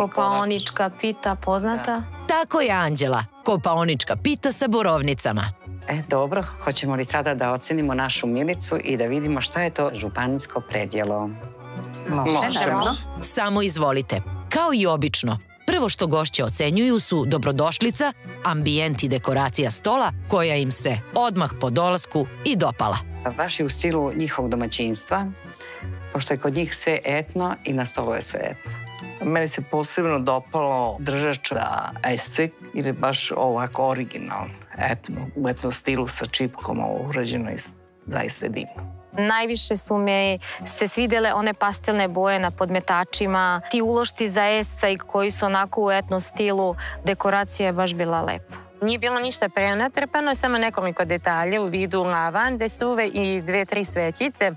Kopaonička pita poznata. Tako je, Anđela. Kopaonička pita sa borovnicama. Dobro, hoćemo li sada da ocenimo našu Milicu i da vidimo šta je to županijsko predjelo? Možemo. Samo izvolite. Kao i obično, prvo što gošće ocenjuju su dobrodošlica, ambijent i dekoracija stola koja im se odmah po dolasku i dopala. Baš je u stilu njihovog domaćinstva, pošto je kod njih sve etno i na stolu je sve etno. Meni se posebno dopalo držač za escek, jer je baš ovako originalno etno, u etno stilu sa čipkom, ovo urađeno i zaista divno. Najviše su me se svidele one pastelne boje na podmetačima, ti ulošci za escek koji su onako u etno stilu, dekoracija je baš bila lepa. Nije bilo ništa prenatrpano, samo nekoliko detalja u vidu lavande, suve i 2-3 svećice.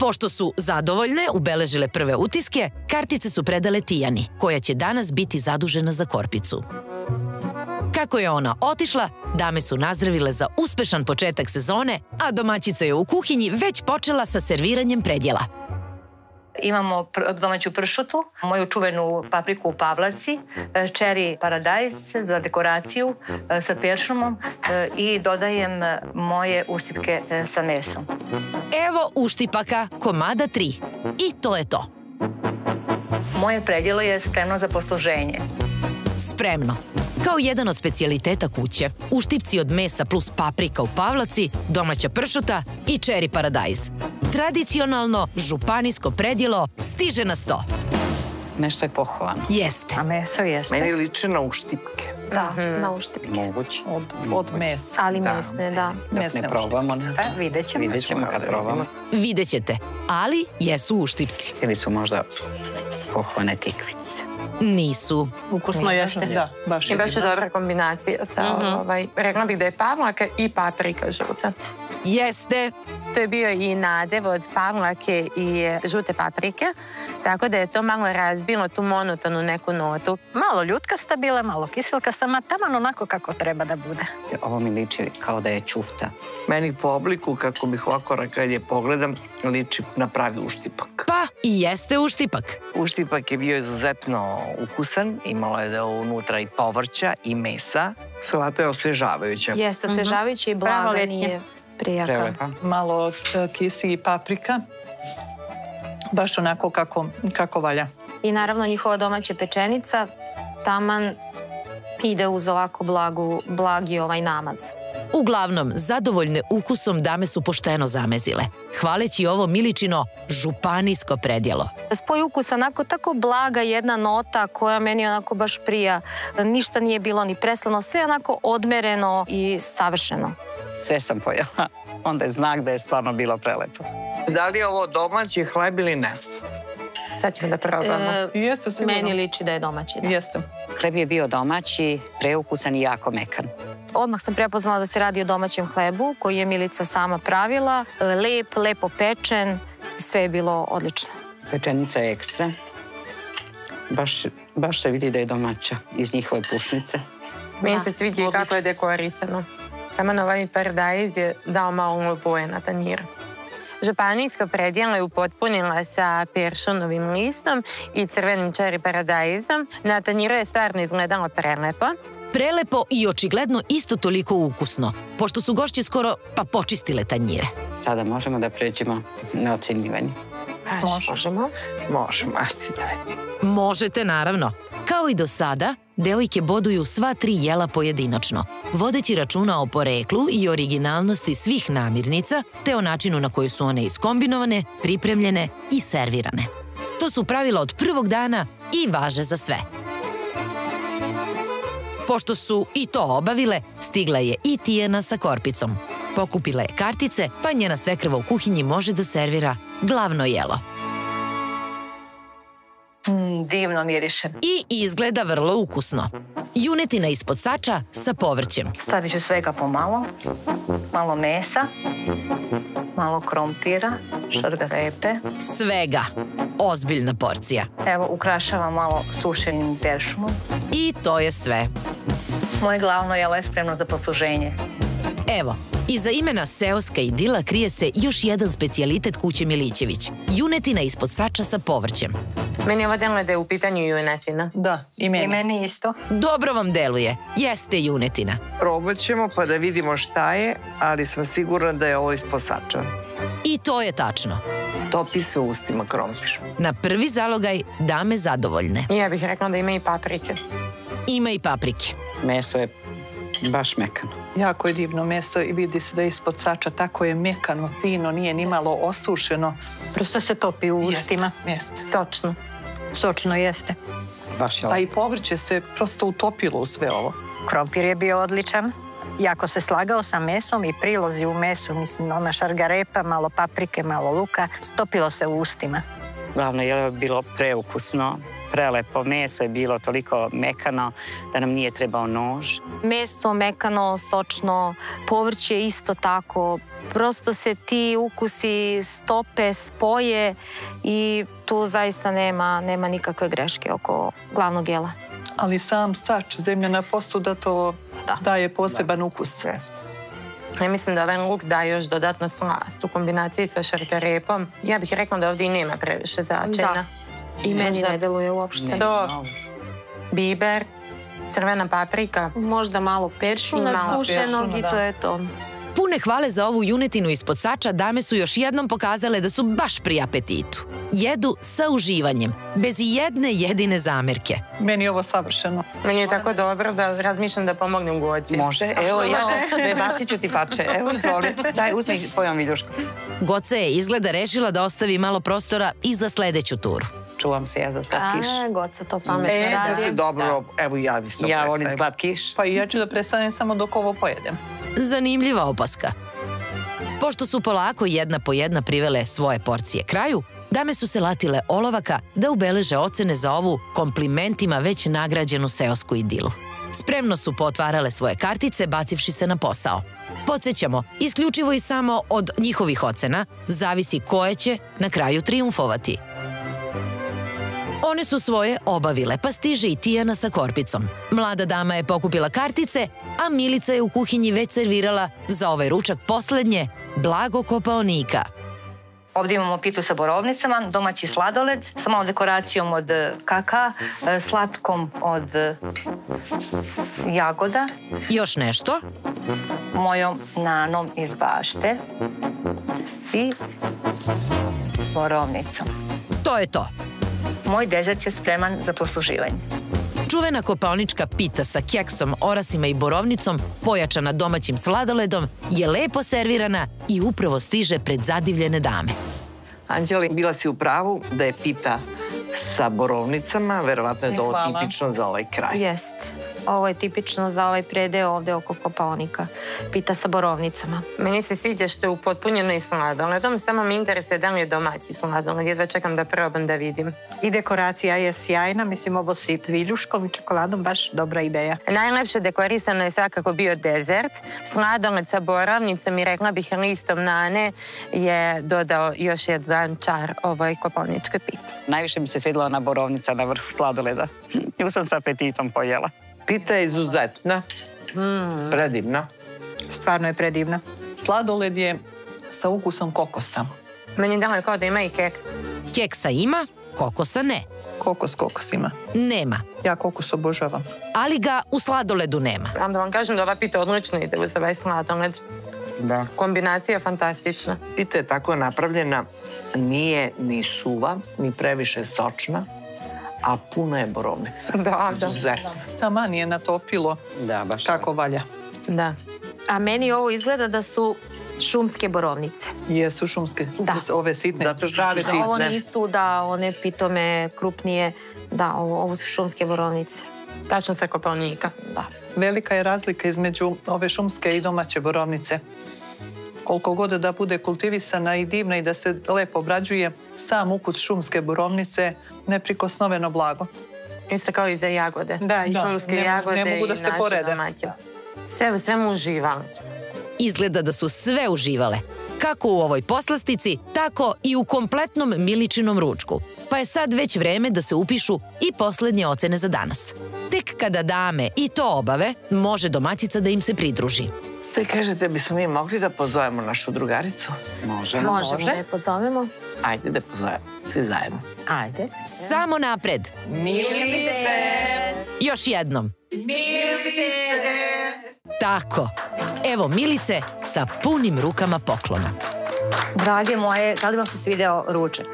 Pošto su zadovoljne, ubeležile prve utiske, kartice su predale Tijani, koja će danas biti zadužena za korpicu. Kako je ona otišla, dame su nazdravile za uspešan početak sezone, a domaćica je u kuhinji već počela sa serviranjem predjela. Imamo domaću pršutu, moju čuvenu papriku u pavlaci, čeri paradajz za dekoraciju sa peršumom i dodajem moje uštipke sa mesom. Evo uštipaka, komada 3. I to je to. Moje predjelo je spremno za posluženje. Spremno. Kao jedan od specijaliteta kuće, uštipci od mesa plus paprika u pavlaci, domaća pršuta i čeri paradajz. Tradicionalno županijsko predjelo stiže na sto. Nešto je pohovano. Jeste. A meso jeste. Meni liče na uštipke. Da, na uštipke. Moguće. Od mesa. Ali mesne, da. Dok ne probamo. Vidjet ćemo kad probamo. Vidjet ćete. ali jesu uštipci. Ili su možda pohvane tikvice. Nisu. Ukusno jeste. Da, baš je. I baš je dobra kombinacija sa, rekla bih da je pavlaka i paprika žuta. Jeste. To je bio i nadev od pavlake i žute paprike, tako da je to malo razbilo tu monotonu neku notu. Malo ljutkasta bila, malo kiselkasta, ma taman onako kako treba da bude. Ovo mi liči kao da je ćufta. Meni po obliku, kako bih ovako kad je pogledam, liči na pravi uštipak. Pa i jeste uštipak. Uštipak je bio izuzetno ukusan, imalo je da unutra i povrća i mesa. Salata je osvježavajuća. Jeste osvježavajuća i blaga nije. Prijaka. Malo kisi i paprika. Baš onako kako valja. I naravno njihova domaća pečenica taman ide uz ovako blagi ovaj namaz. Uglavnom, zadovoljne ukusom dame su pošteno zamezile, hvaleći ovo Milićino županijsko predjelo. Spoj ukusa, onako tako blaga jedna nota koja meni onako baš prija. Ništa nije bilo ni preslano, sve onako odmereno i savršeno. Sve sam pojela. Onda je znak da je stvarno bilo prelepo. Da li je ovo domaći hleb ili ne? Sad ćemo da probamo. Jeste, sigurno. Meni liči da je domaći. Jeste. Hleb je bio domaći, preukusan i jako mekan. Odmah sam prepoznala da se radi o domaćem hlebu koji je Milica sama pravila. Lep, lepo pečen. Sve je bilo odlično. Pečenica je ekstra. Baš se vidi da je domaća iz njihove pušnice. Meni se sviđa kako je dekorisano. Taman ovaj paradajz je dao malo boje na tanjir. Županijsko predjelo je upotpunila sa peršunovim listom i crvenim čeri paradajzom. Na tanjiru je stvarno izgledalo prelepo. Prelepo i očigledno isto toliko ukusno, pošto su gošće skoro pa počistile tanjire. Sada možemo da pređemo na ocenjivanje. Možemo? Možemo. Možete, naravno. Kao i do sada, devojke boduju sva tri jela pojedinačno, vodeći računa o poreklu i originalnosti svih namirnica, te o načinu na koji su one iskombinovane, pripremljene i servirane. To su pravila od prvog dana i važe za sve. Pošto su i to obavile, stigla je i Tijena sa korpicom. Pokupila je kartice, pa njena svekrva u kuhinji može da servira glavno jelo. Divno miriše. I izgleda vrlo ukusno. Junetina ispod sača sa povrćem. Stavit ću svega pomalo. Malo mesa. Malo krompira. Šargarepe. Svega. Ozbiljna porcija. Evo, ukrašavam malo sušenim peršumom. I to je sve. Moje glavno jelo je spremno za posluženje. Evo, iza imena seoska idila krije se još jedan specijalitet kuće Milićević. Junetina ispod sača sa povrćem. Meni ovo deluje da je u pitanju junetina. Da, i meni. I meni isto. Dobro vam deluje. Jeste junetina. Probat ćemo pa da vidimo šta je, ali sam sigurna da je ovo ispod sača. I to je tačno. Topi se u ustima krompir. Na prvi zalogaj dame zadovoljne. Ja bih rekla da ima i paprike. Ima i paprike. Meso je baš mekano. Jako je divno meso i vidi se da je ispod sača tako je mekano, fino, nije ni malo osušeno. Prosto se topi u ustima. Jeste. Sočno. Sočno jeste. Baš je ovo. Pa i povrće se prosto utopilo u sve ovo. Krompir je bio odličan. Jako se slagao sa mesom i prilozi u mesu. Mislim, ona šargarepa, malo paprike, malo luka. Stopilo se u ustima. Glavno je bilo preukusno, prelepo. Meso je bilo toliko mekano da nam nije trebao nož. Meso mekano, sočno, povrće isto tako. Prosto se ti ukusi stope, spoje i tu zaista nema nikakve greške oko glavnog jela. Ali sam sač, zemljana posuda, to daje poseban ukus. Ja mislim da ovaj luk daje još dodatno slast u kombinaciji sa šargarepom. Ja bih rekla da ovdje i nema previše začina. I meni ne deluje uopšte. Sok, biber, crvena paprika. Možda malo peršuna sušenog i to je to. Pune hvale za ovu junetinu ispod sača dame su još jednom pokazale da su baš pri apetitu. Jedu sa uživanjem, bez i jedne jedine zamerke. Meni je ovo savršeno. Meni je tako dobro da razmišljam da pomognem u oci. Može, evo ja bacit ću ti pače. Evo, izvoli, daj, uzmi tvojom viljušku. Goca je izgleda rešila da ostavi malo prostora i za sledeću turu. Čuvam se ja za slatkiš. A, Goca to pametno radi. Da si dobro, evo ja bih to predstavim. Ja volim slatkiš. Pa i ja ću da predstavim samo dok ovo pojedem. Zanimljiva opaska. Pošto su polako jedna po jedna privele svoje porcije kraju, dame su se latile olovaka da ubeleže ocene za ovu komplimentima već nagrađenu seosku idilu. Spremno su pootvarale svoje kartice bacivši se na posao. Podsećamo, isključivo i samo od njihovih ocena zavisi koje će na kraju trijumfovati. One su svoje obavile, pa stiže i Tijana sa korpicom. Mlada dama je pokupila kartice, a Milica je u kuhinji već servirala za ovaj ručak poslednje blago Kopaonika. Ovdje imamo pitu sa borovnicama, domaći sladoled sa malom dekoracijom od kakaa, slatkom od jagoda. Još nešto? Mojom nanom iz bašte i borovnicom. To je to. Moj dezert je spreman za posluživanje. Čuvena kopaonička pita sa keksom, orasima i borovnicom, pojačana domaćim sladoledom, je lepo servirana i upravo stiže pred zadivljene dame. Anđeli, bila si u pravu da je pita sa borovnicama, verovatno je to ovo tipično za ovaj kraj. Jest, ovo je tipično za ovaj predeo ovde oko Kopaonika. Pita sa borovnicama. Meni se sviđa što je upotpunjeno i sladoledom, samo mi interesuje da li je domaći sladoled, jedva čekam da probam da vidim. I dekoracija je sjajna, mislim ovo s viljuškom i čokoladom, baš dobra ideja. Najlepše dekorisano je svakako bio dezert. Sladoled sa borovnicom i rekla bih listom nane je dodao još jedan čar ovoj kopaoničkoj piti. Najviše mi se svidjela ona borovnica na vrhu sladoleda. Ju sam s apetitom pojela. Pita je izuzetna, predivna. Stvarno je predivna. Sladoled je sa ukusom kokosa. Meni je dalo kao da ima i keks. Keksa ima, kokosa ne. Kokos ima. Nema. Ja kokos obožavam. Ali ga u sladoledu nema. Da vam kažem da ova pita odlično ide uz ovaj sladoled. Da. Kombinacija je fantastična. Pita je tako napravljena, nije ni suva, ni previše sočna, a puno je borovnica. Da, da. Taman je natopilo kako valja. Da. A meni ovo izgleda da su šumske borovnice. Jesu šumske. Ove sitne. Zato što su sitne. Ovo nisu, da, one pitome krupnije. Da, ovo su šumske borovnice. Tačno sa Kopaonika. Da. Velika je razlika između ove šumske i domaće borovnice. Koliko god da bude kultivisana i divna i da se lepo obrađuje, sam ukus šumske borovnice je neprikosnoveno blago. Isto kao i za jagode. Da, i šumske jagode i naše domaće. Sve u svemu uživali smo. Izgleda da su sve uživale. Kako u ovoj poslastici, tako i u kompletnom Miličinom ručku. Pa je sad već vreme da se upišu i poslednje ocene za danas. Tek kada dame i to obave, može domaćica da im se pridruži. Ti kažete, bismo mi mogli da pozovemo našu drugaricu? Možemo. Možemo da je pozovemo. Ajde da je pozovemo. Svi zajedno. Ajde. Samo napred. Milice! Još jednom. Milice! Tako. Evo Milice sa punim rukama poklona. Drage moje, da li vam se svideo ručak?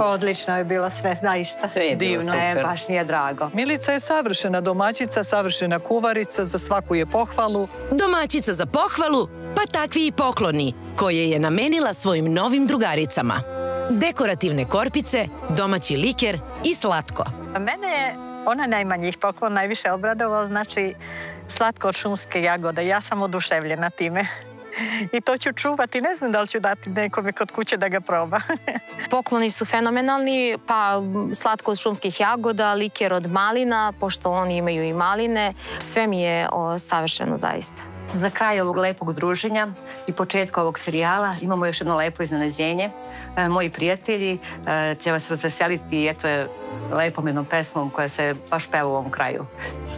Odlično je bilo sve, zaista. Sve je bilo super. Baš mi je drago. Milica je savršena domaćica, savršena kuvarica, za svaku je pohvalu. Domaćica za pohvalu, pa takvi i pokloni, koje je namenila svojim novim drugaricama. Dekorativne korpice, domaći liker i slatko. Mene je ona najmanjih poklon najviše obradovala, znači slatko od šumske jagode. Ja sam oduševljena time. I to ću čuvati, ne znam da li ću dati nekome kod kuće da ga proba. Pokloni su fenomenalni, pa slatko od šumskih jagoda, liker od malina, pošto oni imaju i maline. Sve mi je savršeno zaista. Za kraj ovog lepog druženja i početka ovog serijala imamo još jedno lepo iznenađenje. Moji prijatelji će vas razveseliti i eto je lepom jednom pesmom koja se baš peva u ovom kraju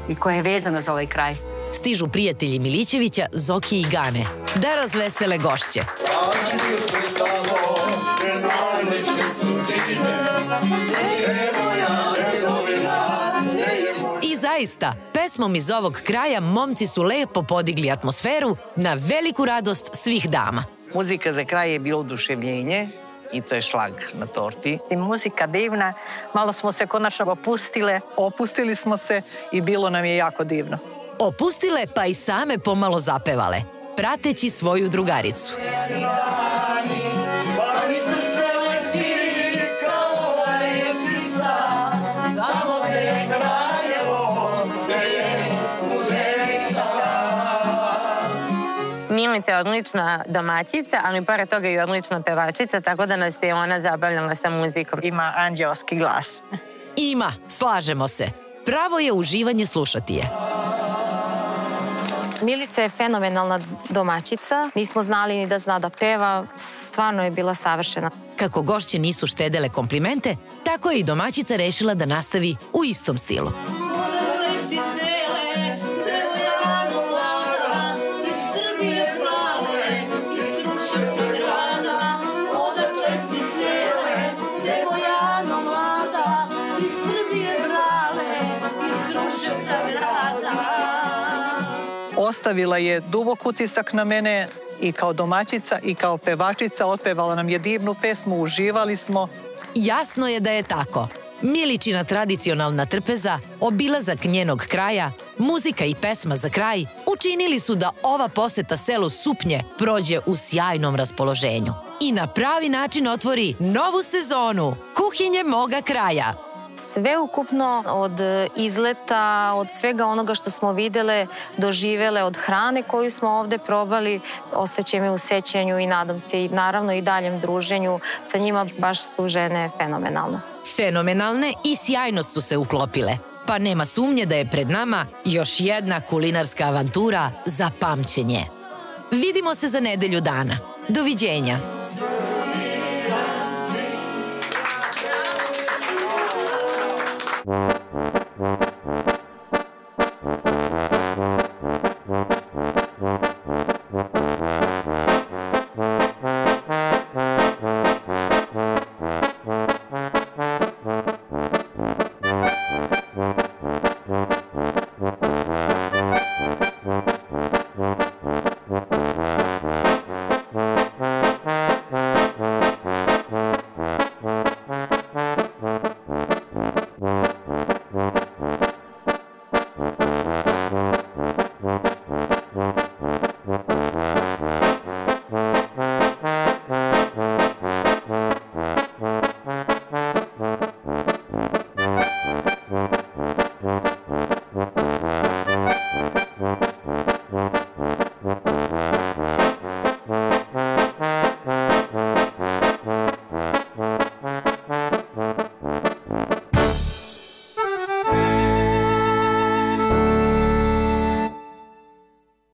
i koja je vezana za ovaj kraj. Stižu prijatelji Milićevića, Zoki i Gane, da razvesele gošće. I zaista, pesmom iz ovog kraja momci su lepo podigli atmosferu na veliku radost svih dama. Muzika za kraj je bilo oduševljenje. I to je šlag na torti. I muzika divna, malo smo se konačno opustile. Opustili smo se i bilo nam je jako divno. Opustile pa i same pomalo zapevale, prateći svoju drugaricu. Milica je odlična domaćica, ali pored toga i odlična pevačica, tako da nas je ona zabavljala sa muzikom. Ima anđeoski glas. Ima, slažemo se. Pravo je uživanje slušati je. Milica je fenomenalna domaćica. Nismo znali ni da zna da peva. Stvarno je bila savršena. Kako gošće nisu štedele komplimente, tako je i domaćica rešila da nastavi u istom stilu. Ostavila je dubok utisak na mene i kao domaćica i kao pevačica. Otpevala nam je divnu pesmu, uživali smo. Jasno je da je tako. Milićina tradicionalna trpeza, obilazak njenog kraja, muzika i pesma za kraj učinili su da ova poseta selu Supnje prođe u sjajnom raspoloženju i na pravi način otvori novu sezonu Kuhinje moga kraja. Sve ukupno od izleta, od svega onoga što smo videle, doživele, od hrane koju smo ovde probali, ostaće mi u sećanju i nadam se i naravno i daljem druženju sa njima. Baš su žene fenomenalne. Fenomenalne i sjajno su se uklopile, pa nema sumnje da je pred nama još jedna kulinarska avantura za pamćenje. Vidimo se za nedelju dana. Doviđenja!